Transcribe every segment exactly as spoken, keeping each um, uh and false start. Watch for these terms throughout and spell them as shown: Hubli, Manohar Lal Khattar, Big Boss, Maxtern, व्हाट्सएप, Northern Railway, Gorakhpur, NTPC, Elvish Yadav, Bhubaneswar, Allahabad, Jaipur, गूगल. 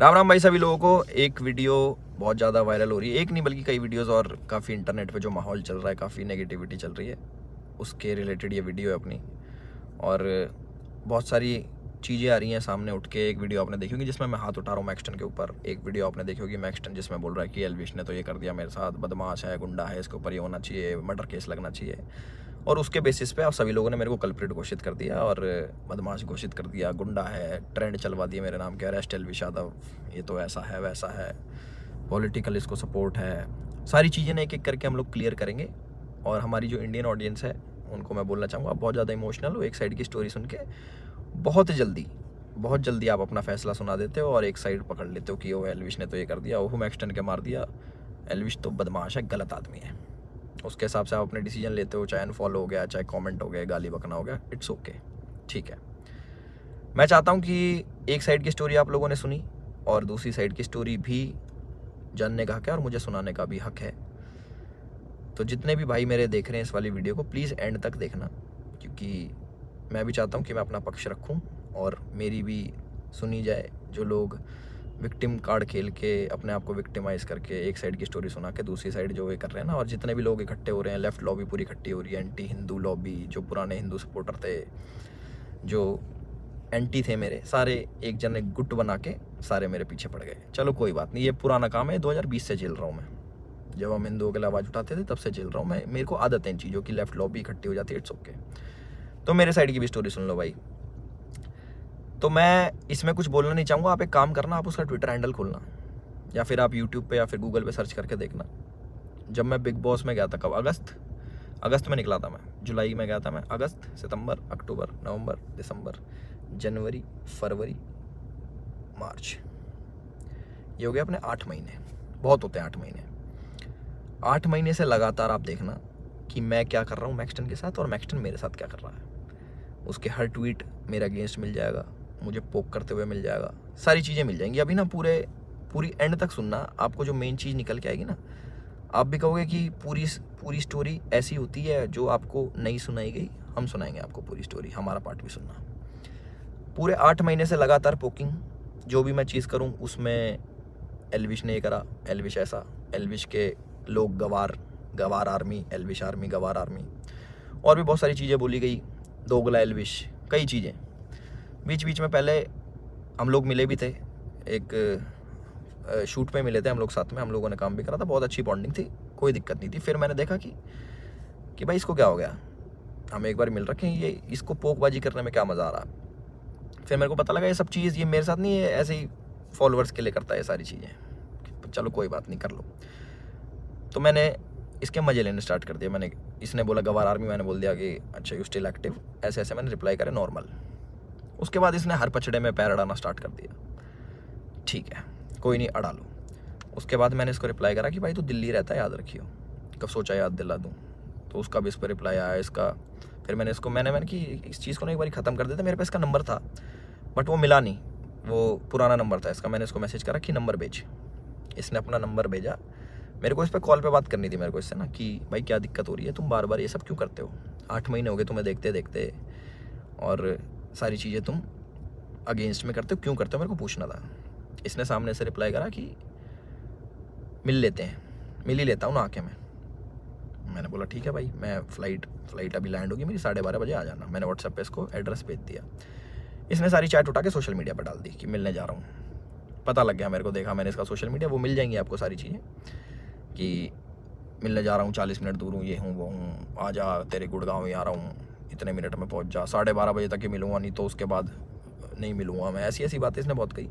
राम राम भाई सभी लोगों को। एक वीडियो बहुत ज़्यादा वायरल हो रही है, एक नहीं बल्कि कई वीडियोस, और काफ़ी इंटरनेट पे जो माहौल चल रहा है, काफ़ी नेगेटिविटी चल रही है, उसके रिलेटेड ये वीडियो है अपनी। और बहुत सारी चीज़ें आ रही हैं सामने उठ के। एक वीडियो आपने देखी होगी जिसमें मैं हाथ उठा रहा हूँ मैक्सटर्न के ऊपर। एक वीडियो आपने देखी होगी मैक्सटर्न जिसमें बोल रहा है कि एल्विश ने तो ये कर दिया मेरे साथ, बदमाश है, गुंडा है, इसके ऊपर ये होना चाहिए, मर्डर केस लगना चाहिए। और उसके बेसिस पे आप सभी लोगों ने मेरे को कल्प्रिट घोषित कर दिया और बदमाश घोषित कर दिया, गुंडा है, ट्रेंड चलवा दिया मेरे नाम के, अरेस्ट एल्विश यादव, ये तो ऐसा है वैसा है, पॉलिटिकल इसको सपोर्ट है। सारी चीज़ें ने एक एक करके हम लोग क्लियर करेंगे। और हमारी जो इंडियन ऑडियंस है उनको मैं बोलना चाहूँगा, बहुत ज़्यादा इमोशनल हो एक साइड की स्टोरी सुन के। बहुत जल्दी बहुत जल्दी आप अपना फैसला सुना देते हो और एक साइड पकड़ लेते हो कि वो एल्विश ने तो ये कर दिया, वो मैक्सटर्न के मार दिया, एल्विश तो बदमाश है, गलत आदमी है। उसके हिसाब से आप अपने डिसीजन लेते हो, चाहे अनफॉलो हो गया, चाहे कमेंट हो गया, गाली बकना हो गया, इट्स ओके, ठीक है। मैं चाहता हूं कि एक साइड की स्टोरी आप लोगों ने सुनी और दूसरी साइड की स्टोरी भी जानने का हक है और मुझे सुनाने का भी हक है। तो जितने भी भाई मेरे देख रहे हैं इस वाली वीडियो को, प्लीज़ एंड तक देखना, क्योंकि मैं भी चाहता हूँ कि मैं अपना पक्ष रखूँ और मेरी भी सुनी जाए। जो लोग विक्टिम कार्ड खेल के अपने आप को विक्टिमाइज़ करके एक साइड की स्टोरी सुना के दूसरी साइड जो ये कर रहे हैं ना, और जितने भी लोग इकट्ठे हो रहे हैं, लेफ़्ट लॉबी पूरी इकट्ठी हो रही है, एंटी हिंदू लॉबी, जो पुराने हिंदू सपोर्टर थे, जो एंटी थे मेरे, सारे एक जन एक गुट बना के सारे मेरे पीछे पड़ गए। चलो कोई बात नहीं, ये पुराना काम है, दो हज़ार बीस से झेल रहा हूँ मैं। जब हम हिंदुओं के लिए आवाज़ उठाते थे तब से झेल रहा हूँ मैं। मेरे को आदत है इन चीज़ों की, लेफ़्ट लॉबी इकट्ठी हो जाती है, इट्स ओके। तो मेरे साइड की भी स्टोरी सुन लो भाई। तो मैं इसमें कुछ बोलना नहीं चाहूँगा। आप एक काम करना, आप उसका ट्विटर हैंडल खोलना या फिर आप यूट्यूब पे या फिर गूगल पे सर्च करके देखना। जब मैं बिग बॉस में गया था, कब, अगस्त अगस्त में निकला था मैं, जुलाई में गया था मैं, अगस्त, सितंबर, अक्टूबर, नवंबर, दिसंबर, जनवरी, फरवरी, मार्च, ये हो गया अपने आठ महीने। बहुत होते हैं आठ महीने। आठ महीने से लगातार आप देखना कि मैं क्या कर रहा हूँ मैक्सटर्न के साथ और मैक्सटर्न मेरे साथ क्या कर रहा है। उसके हर ट्वीट मेरे अगेंस्ट मिल जाएगा, मुझे पोक करते हुए मिल जाएगा, सारी चीज़ें मिल जाएंगी। अभी ना पूरे पूरी एंड तक सुनना, आपको जो मेन चीज़ निकल के आएगी ना, आप भी कहोगे कि पूरी पूरी स्टोरी ऐसी होती है जो आपको नहीं सुनाई गई। हम सुनाएंगे आपको पूरी स्टोरी, हमारा पार्ट भी सुनना। पूरे आठ महीने से लगातार पोकिंग, जो भी मैं चीज़ करूँ उसमें एल्विश ने ये करा, एल्विश ऐसा, एल्विश के लोग गवार, गवार आर्मी, एल्विश आर्मी, गवार आर्मी, और भी बहुत सारी चीज़ें बोली गई, दोगला एल्विश, कई चीज़ें। बीच बीच में पहले हम लोग मिले भी थे, एक शूट पे मिले थे हम लोग साथ में, हम लोगों ने काम भी करा था, बहुत अच्छी बॉन्डिंग थी, कोई दिक्कत नहीं थी। फिर मैंने देखा कि कि भाई इसको क्या हो गया, हम एक बार मिल रखे हैं, ये इसको पोकबाजी करने में क्या मज़ा आ रहा है। फिर मेरे को पता लगा ये सब चीज़ ये मेरे साथ नहीं है, ऐसे ही फॉलोअर्स के लिए करता है ये सारी चीज़ें। चलो कोई बात नहीं, कर लो। तो मैंने इसके मज़े लेने स्टार्ट कर दिया। मैंने, इसने बोला गवार आर्मी, मैंने बोल दिया कि अच्छा यू स्टिल एक्टिव, ऐसे ऐसे मैंने रिप्लाई करे नॉर्मल। उसके बाद इसने हर पचड़े में पैर अड़ाना स्टार्ट कर दिया, ठीक है कोई नहीं, अड़ा लो। उसके बाद मैंने इसको रिप्लाई करा कि भाई तू दिल्ली रहता है, याद रखियो, कब सोचा याद दिला दूँ। तो उसका भी इस पर रिप्लाई आया इसका। फिर मैंने इसको मैंने मैंने कि इस चीज़ को ना एक बार ख़त्म कर देता। मेरे पास इसका नंबर था बट वो मिला नहीं, वो पुराना नंबर था इसका। मैंने इसको मैसेज करा कि नंबर भेज, इसने अपना नंबर भेजा मेरे को। इस पर कॉल पर बात करनी थी मेरे को इससे ना, कि भाई क्या दिक्कत हो रही है, तुम बार बार ये सब क्यों करते हो, आठ महीने हो गए तुम्हें देखते देखते, और सारी चीज़ें तुम अगेंस्ट में करते हो, क्यों करते हो, मेरे को पूछना था। इसने सामने से रिप्लाई करा कि मिल लेते हैं, मिल ही लेता हूँ ना आके मैं। मैंने बोला ठीक है भाई, मैं फ़्लाइट फ़्लाइट अभी लैंड होगी मेरी, साढ़े बारह बजे आ जाना। मैंने व्हाट्सएप पे इसको एड्रेस भेज दिया। इसने सारी चैट उठा के सोशल मीडिया पर डाल दी कि मिलने जा रहा हूँ। पता लग गया मेरे को, देखा मैंने इसका सोशल मीडिया, वो मिल जाएंगी आपको सारी चीज़ें कि मिलने जा रहा हूँ, चालीस मिनट दूर हूँ, ये हूँ वो हूँ, आ जा, तेरे गुड़गांव ही आ रहा हूँ, इतने मिनट में पहुंच जा, साढ़े बारह बजे तक ही मिलूंगा, नहीं तो उसके बाद नहीं मिलूंगा मैं। ऐसी ऐसी बातें इसने बहुत कही।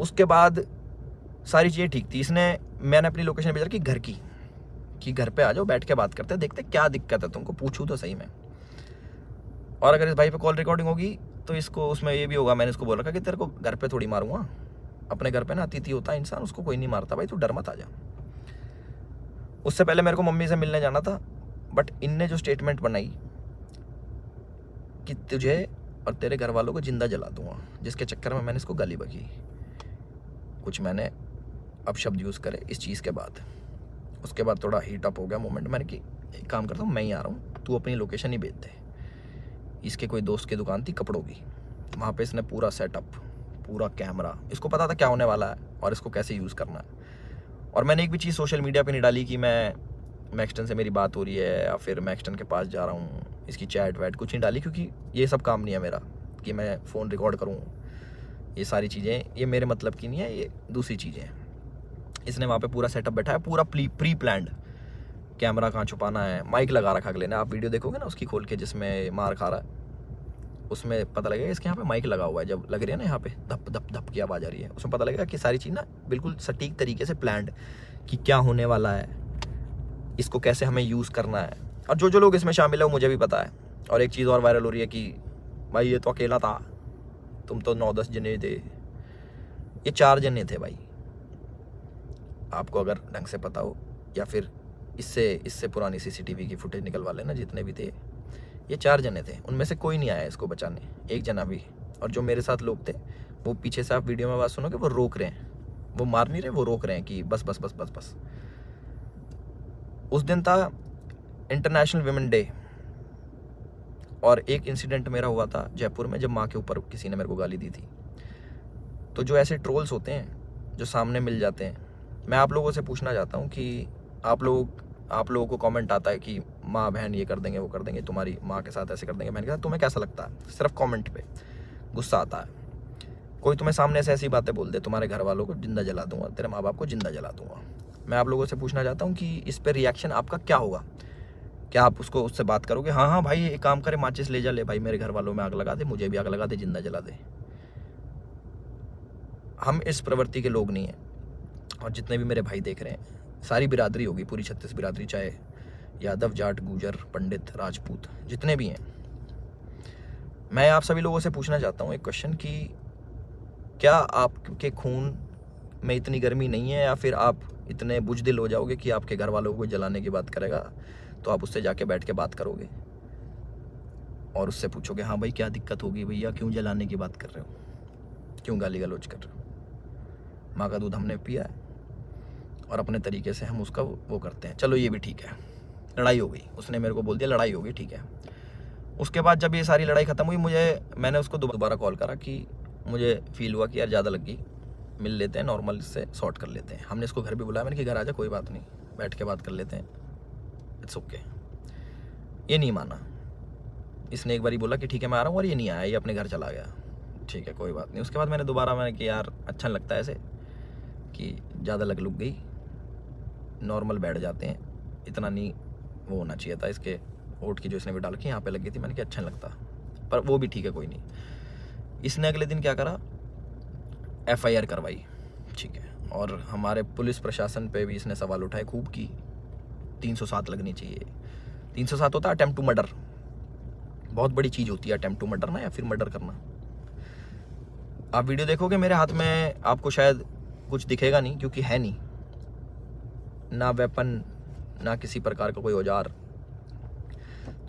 उसके बाद सारी चीज़ें ठीक थी। इसने, मैंने अपनी लोकेशन भेजा कि घर की, कि घर पे आ जाओ, बैठ के बात करते देखते क्या दिक्कत है तुमको, पूछूँ तो सही मैं। और अगर इस भाई पे कॉल रिकॉर्डिंग होगी तो इसको उसमें ये भी होगा, मैंने इसको बोल रखा कि तेरे को घर पर थोड़ी मारूंगा, अपने घर पर ना अतिथि होता है इंसान, उसको कोई नहीं मारता भाई, तू डर मत, आ जा। उससे पहले मेरे को मम्मी से मिलने जाना था, बट इनने जो स्टेटमेंट बनाई कि तुझे और तेरे घर वालों को जिंदा जला दूंगा, जिसके चक्कर में मैंने इसको गाली बकी, कुछ मैंने अपशब्द यूज़ करे इस चीज़ के बाद। उसके बाद थोड़ा हीट अप हो गया मोमेंट। मैंने कि एक काम करता हूँ, मैं ही आ रहा हूँ, तू अपनी लोकेशन ही भेज दे। इसके कोई दोस्त की दुकान थी कपड़ों की, वहाँ पर इसने पूरा सेटअप, पूरा कैमरा, इसको पता था क्या होने वाला है और इसको कैसे यूज़ करना है। और मैंने एक भी चीज़ सोशल मीडिया पे नहीं डाली कि मैं मैक्सटर्न से मेरी बात हो रही है या फिर मैक्सटर्न के पास जा रहा हूँ, इसकी चैट वैट कुछ नहीं डाली, क्योंकि ये सब काम नहीं है मेरा कि मैं फ़ोन रिकॉर्ड करूँ। ये सारी चीज़ें ये मेरे मतलब की नहीं है, ये दूसरी चीज़ें हैं। इसने वहाँ पे पूरा सेटअप बैठा है, पूरा प्री प्लान्ड, कैमरा कहाँ छुपाना है, माइक लगा रखा अगले ने। आप वीडियो देखोगे ना उसकी खोल के जिसमें मार खा रहा है, उसमें पता लगेगा इसके यहाँ पे माइक लगा हुआ है। जब लग रही है ना यहाँ पे धप धप धप की आवाज़ आ रही है, उसमें पता लगेगा कि सारी चीज़ ना बिल्कुल सटीक तरीके से प्लान्ड कि क्या होने वाला है, इसको कैसे हमें यूज़ करना है। और जो जो लोग इसमें शामिल है वो मुझे भी पता है। और एक चीज़ और वायरल हो रही है कि भाई ये तो अकेला था, तुम तो नौ दस जने थे, ये चार जने थे। भाई आपको अगर ढंग से पता हो, या फिर इससे इससे पुरानी सीसीटीवी की फुटेज निकलवा लेना जितने भी थे, ये चार जने थे, उनमें से कोई नहीं आया इसको बचाने, एक जना भी। और जो मेरे साथ लोग थे वो पीछे से, आप वीडियो में आवाज़ सुनोगे, वो रोक रहे हैं, वो मार नहीं रहे, वो रोक रहे हैं कि बस बस बस बस बस। उस दिन था इंटरनेशनल विमेन डे, और एक इंसिडेंट मेरा हुआ था जयपुर में, जब माँ के ऊपर किसी ने मेरे को गाली दी थी। तो जो ऐसे ट्रोल्स होते हैं जो सामने मिल जाते हैं, मैं आप लोगों से पूछना चाहता हूँ कि आप लोग आप लोगों को कमेंट आता है कि माँ बहन ये कर देंगे, वो कर देंगे, तुम्हारी माँ के साथ ऐसे कर देंगे, बहन के साथ, तुम्हें कैसा लगता है? सिर्फ कमेंट पे गुस्सा आता है। कोई तुम्हें सामने से ऐसी बातें बोल दे, तुम्हारे घर वालों को जिंदा जला दूंगा, तेरे माँ बाप को जिंदा जला दूंगा। मैं आप लोगों से पूछना चाहता हूँ कि इस पर रिएक्शन आपका क्या होगा? क्या आप उसको उससे बात करोगे, हाँ हाँ भाई एक काम करे, माचिस ले जा, ले भाई मेरे घर वालों में आग लगा दे, मुझे भी आग लगा दे, जिंदा जला दे? हम इस प्रवृत्ति के लोग नहीं हैं। और जितने भी मेरे भाई देख रहे हैं, सारी बिरादरी होगी, पूरी छत्तीस बिरादरी, चाहे यादव, जाट, गुजर, पंडित, राजपूत, जितने भी हैं। मैं आप सभी लोगों से पूछना चाहता हूँ एक क्वेश्चन कि क्या आपके खून में इतनी गर्मी नहीं है, या फिर आप इतने बुजदिल हो जाओगे कि आपके घर वालों को जलाने की बात करेगा तो आप उससे जाके बैठ के बात करोगे और उससे पूछोगे हाँ भाई क्या दिक्कत होगी भैया, क्यों जलाने की बात कर रहे हो, क्यों गाली गलौज कर रहे हो? माँ का दूध हमने पिया है और अपने तरीके से हम उसका वो करते हैं। चलो ये भी ठीक है, लड़ाई हो गई, उसने मेरे को बोल दिया, लड़ाई हो गई, ठीक है। उसके बाद जब ये सारी लड़ाई ख़त्म हुई, मुझे मैंने उसको दोबारा कॉल करा कि मुझे फील हुआ कि यार ज़्यादा लग गई, मिल लेते हैं, नॉर्मल से सॉर्ट कर लेते हैं। हमने इसको घर भी बुलाया, मैंने कि घर आ जा, कोई बात नहीं, बैठ के बात कर लेते हैं, इट्स ओके। ये नहीं माना, इसने एक बार बोला कि ठीक है मैं आ रहा हूँ, और ये नहीं आया, ये अपने घर चला गया, ठीक है कोई बात नहीं। उसके बाद मैंने दोबारा मैंने कि यार अच्छा लगता है ऐसे कि ज़्यादा लग लुक गई, नॉर्मल बैठ जाते हैं, इतना नहीं वो होना चाहिए था, इसके ओट की जो इसने भी डाल के यहाँ पे लगी थी, मैंने कहा अच्छा लगता, पर वो भी ठीक है कोई नहीं। इसने अगले दिन क्या करा, एफ आई आर करवाई, ठीक है। और हमारे पुलिस प्रशासन पे भी इसने सवाल उठाए खूब कि तीन सौ सात लगनी चाहिए। तीन सौ सात होता है अटेम्प्ट टू मर्डर, बहुत बड़ी चीज़ होती है अटेम्प्ट टू मर्डर ना, या फिर मर्डर करना। आप वीडियो देखोगे मेरे हाथ में, आपको शायद कुछ दिखेगा नहीं क्योंकि है नहीं, ना वेपन ना किसी प्रकार का कोई औजार।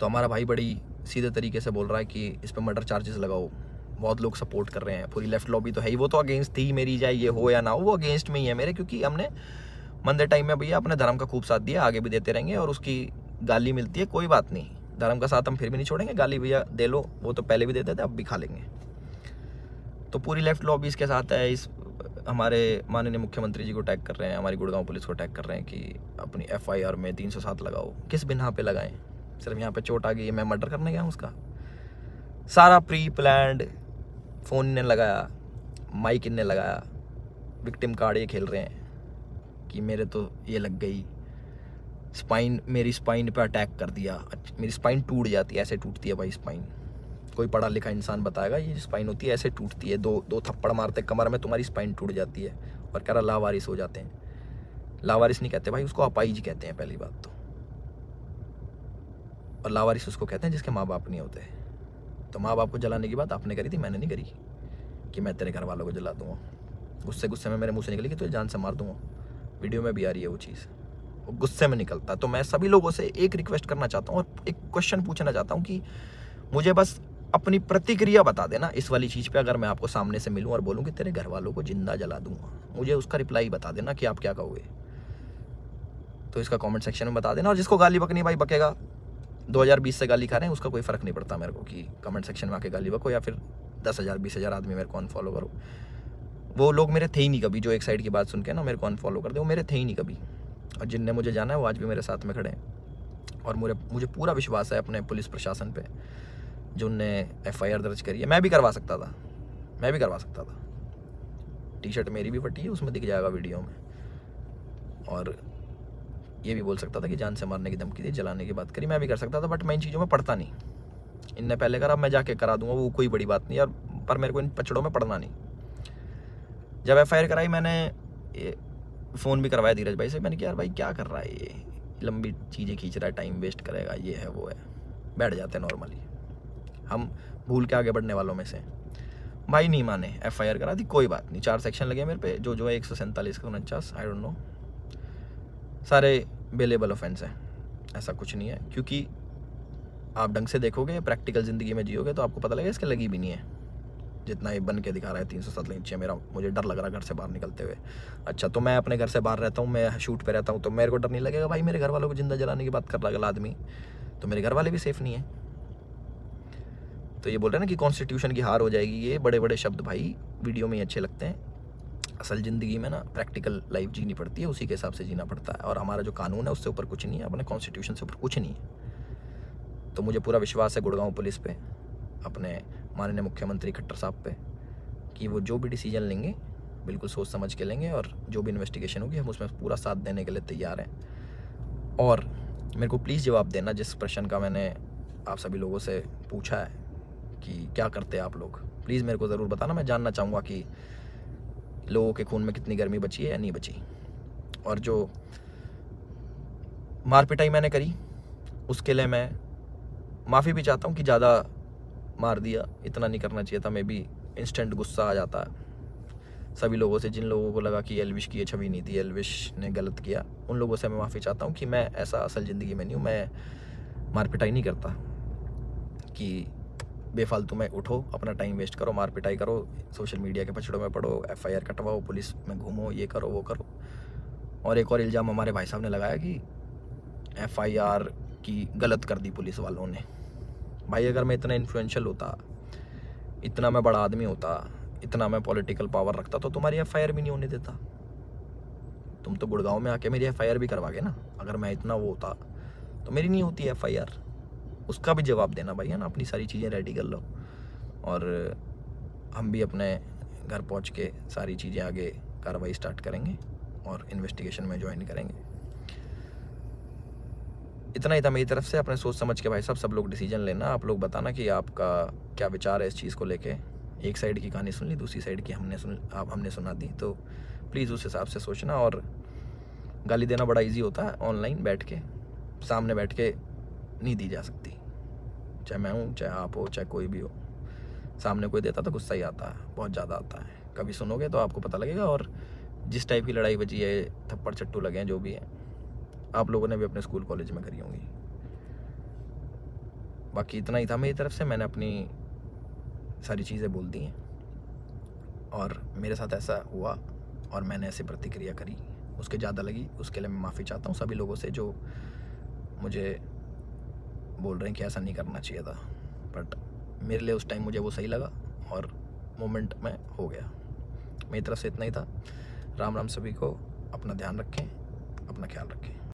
तो हमारा भाई बड़ी सीधे तरीके से बोल रहा है कि इस पे मर्डर चार्जेस लगाओ, बहुत लोग सपोर्ट कर रहे हैं, पूरी लेफ्ट लॉबी तो है ही, वो तो अगेंस्ट थी मेरी, चाहे ये हो या ना हो वो अगेंस्ट में ही है मेरे, क्योंकि हमने मंदे टाइम में भैया अपने धर्म का खूब साथ दिया, आगे भी देते रहेंगे। और उसकी गाली मिलती है, कोई बात नहीं, धर्म का साथ हम फिर भी नहीं छोड़ेंगे, गाली भैया दे लो, वो तो पहले भी देते थे, अब भी खा लेंगे। तो पूरी लेफ्ट लॉबी इसके साथ है, इस हमारे माननीय मुख्यमंत्री जी को टैग कर रहे हैं, हमारी गुड़गांव पुलिस को टैग कर रहे हैं कि अपनी एफ आई आर में तीन सौ सात लगाओ। किस बिना पे लगाएं? सिर्फ यहाँ पे चोट आ गई, मैं मर्डर करने गया हूँ, उसका सारा प्री प्लान्ड, फ़ोन ने लगाया, माइक ने लगाया, विक्टिम कार्ड ये खेल रहे हैं कि मेरे तो ये लग गई, स्पाइन, मेरी स्पाइन पे अटैक कर दिया, मेरी स्पाइन टूट जाती है, ऐसे टूटती है भाई स्पाइन, कोई पढ़ा लिखा इंसान बताएगा ये स्पाइन होती है ऐसे टूटती है, दो दो थप्पड़ मारते कमर में तुम्हारी स्पाइन टूट जाती है। और कह रहा लावारिस हो जाते हैं, लावारिस नहीं कहते भाई उसको, अपाहिज कहते हैं पहली बात तो, और लावारिस उसको कहते हैं जिसके माँ बाप नहीं होते। तो माँ बाप को जलाने की बात आपने करी थी, मैंने नहीं करी कि मैं तेरे घर वालों को जला दूँगा, गुस्से गुस्से में मेरे मुँह से निकली कि तुझे जान से मार दूँगा, वीडियो में भी आ रही है वो चीज़, वो गुस्से में निकलता। तो मैं सभी लोगों से एक रिक्वेस्ट करना चाहता हूँ और एक क्वेश्चन पूछना चाहता हूँ कि मुझे बस अपनी प्रतिक्रिया बता देना इस वाली चीज़ पे। अगर मैं आपको सामने से मिलूं और बोलूं कि तेरे घर वालों को जिंदा जला दूंगा, मुझे उसका रिप्लाई बता देना कि आप क्या कहोगे, तो इसका कमेंट सेक्शन में बता देना। और जिसको गाली बकनी भाई बकेगा, दो हज़ार बीस से गाली खा रहे हैं, उसका कोई फ़र्क नहीं पड़ता मेरे को कि कमेंट सेक्शन में आके गाली बको या फिर दस हज़ार बीस हज़ार आदमी मेरे को अनफॉलो करो, वो लोग मेरे थे ही नहीं कभी, जो एक साइड की बात सुन के ना मेरे को अनफॉलो कर दे, वो मेरे थे ही नहीं कभी। और जिनने मुझे जाना है वो आज भी मेरे साथ में खड़े हैं। और मुझे मुझे पूरा विश्वास है अपने पुलिस प्रशासन पे, जो उनने एफ आई आर दर्ज करी है। मैं भी करवा सकता था, मैं भी करवा सकता था। टी शर्ट मेरी भी फटी है, उसमें दिख जाएगा वीडियो में। और ये भी बोल सकता था कि जान से मारने की धमकी दी, जलाने की बात करी, मैं भी कर सकता था। बट मैं इन चीज़ों में पढ़ता नहीं, इनने पहले करा, मैं जाके करा दूंगा, वो कोई बड़ी बात नहीं यार। पर मेरे को इन पचड़ों में पढ़ना नहीं। जब एफ आई आर कराई, मैंने फ़ोन भी करवाया धीरज भाई से। मैंने कहा यार भाई क्या कर रहा है ये, लंबी चीज़ें खींच रहा है, टाइम वेस्ट करेगा, ये है वो है। बैठ जाते हैं नॉर्मली, हम भूल के आगे बढ़ने वालों में से। भाई नहीं माने, एफ आई आर करा दी, कोई बात नहीं। चार सेक्शन लगे मेरे पे, जो जो है एक सौ सैंतालीस का उनचास, आई डोंट नो, सारे बेलेबल ऑफेंस हैं, ऐसा कुछ नहीं है। क्योंकि आप ढंग से देखोगे, प्रैक्टिकल ज़िंदगी में जियोगे तो आपको पता लगेगा इसके लगी भी नहीं है, जितना ये बन के दिखा रहा है। तीन सौ सात लंच है मेरा, मुझे डर लग रहा है घर से बाहर निकलते हुए। अच्छा तो मैं अपने घर से बाहर रहता हूँ, मैं शूट पे रहता हूँ, तो मेरे को डर नहीं लगेगा। भाई मेरे घर वालों को जिंदा जलाने की बात कर रहा है आदमी, तो मेरे घर वाले भी सेफ़ नहीं है। तो ये बोल रहे हैं ना कि कॉन्स्टिट्यूशन की हार हो जाएगी, ये बड़े बड़े शब्द भाई वीडियो में ही अच्छे लगते हैं। असल ज़िंदगी में ना प्रैक्टिकल लाइफ जीनी पड़ती है, उसी के हिसाब से जीना पड़ता है। और हमारा जो कानून है उससे ऊपर कुछ नहीं है, अपने कॉन्स्टिट्यूशन से ऊपर कुछ नहीं है। तो मुझे पूरा विश्वास है गुड़गांव पुलिस पे, अपने माननीय मुख्यमंत्री खट्टर साहब पे, कि वो जो भी डिसीजन लेंगे बिल्कुल सोच समझ के लेंगे। और जो भी इन्वेस्टिगेशन होगी हम उसमें पूरा साथ देने के लिए तैयार हैं। और मेरे को प्लीज़ जवाब देना जिस प्रश्न का मैंने आप सभी लोगों से पूछा है कि क्या करते हैं आप लोग, प्लीज़ मेरे को ज़रूर बताना। मैं जानना चाहूँगा कि लोगों के खून में कितनी गर्मी बची है या नहीं बची। और जो मारपिटाई मैंने करी उसके लिए मैं माफ़ी भी चाहता हूँ कि ज़्यादा मार दिया, इतना नहीं करना चाहिए था। मे बी इंस्टेंट गुस्सा आ जाता है सभी लोगों से, जिन लोगों को लगा कि एल्विश की ये छवि नहीं थी, एल्विश ने गलत किया, उन लोगों से मैं माफ़ी चाहता हूँ कि मैं ऐसा असल ज़िंदगी में नहीं हूँ। मैं मारपिटाई नहीं करता कि बेफालतू में उठो, अपना टाइम वेस्ट करो, मारपिटाई करो, सोशल मीडिया के पचड़ों में पड़ो, एफ आई आर कटवाओ, पुलिस में घूमो, ये करो वो करो। और एक और इल्ज़ाम हमारे भाई साहब ने लगाया कि एफ आई आर की गलत कर दी पुलिस वालों ने। भाई अगर मैं इतना इन्फ्लुएंशियल होता, इतना मैं बड़ा आदमी होता, इतना मैं पॉलिटिकल पावर रखता, तो तुम्हारी एफ आई आर भी नहीं होने देता। तुम तो गुड़गांव में आके मेरी एफ आई आर भी करवा गए ना। अगर मैं इतना वो होता तो मेरी नहीं होती एफ आई आर। उसका भी जवाब देना भाई, है ना। अपनी सारी चीज़ें रेडी कर लो और हम भी अपने घर पहुंच के सारी चीज़ें आगे कार्रवाई स्टार्ट करेंगे और इन्वेस्टिगेशन में ज्वाइन करेंगे। इतना ही था मेरी तरफ से। अपने सोच समझ के भाई साहब सब लोग डिसीजन लेना। आप लोग बताना कि आपका क्या विचार है इस चीज़ को लेके। एक साइड की कहानी सुन ली, दूसरी साइड की हमने सुन आप हमने सुना दी, तो प्लीज़ उस हिसाब से सोचना। और गाली देना बड़ा ईजी होता है ऑनलाइन बैठ के, सामने बैठ के नहीं दी जा सकती। चाहे मैं हूँ, चाहे आप हो, चाहे कोई भी हो, सामने कोई देता तो गुस्सा ही आता है, बहुत ज़्यादा आता है। कभी सुनोगे तो आपको पता लगेगा। और जिस टाइप की लड़ाई बची है, थप्पड़ चट्टू लगे हैं, जो भी है, आप लोगों ने भी अपने स्कूल कॉलेज में करी होंगी। बाकी इतना ही था मेरी तरफ से। मैंने अपनी सारी चीज़ें बोल दी हैं और मेरे साथ ऐसा हुआ और मैंने ऐसी प्रतिक्रिया करी, उसके ज़्यादा लगी, उसके लिए मैं माफ़ी चाहता हूँ सभी लोगों से जो मुझे बोल रहे हैं कि ऐसा नहीं करना चाहिए था। बट मेरे लिए उस टाइम मुझे वो सही लगा और मोमेंट में हो गया। मेरी तरफ से इतना ही था। राम राम सभी को। अपना ध्यान रखें, अपना ख्याल रखें।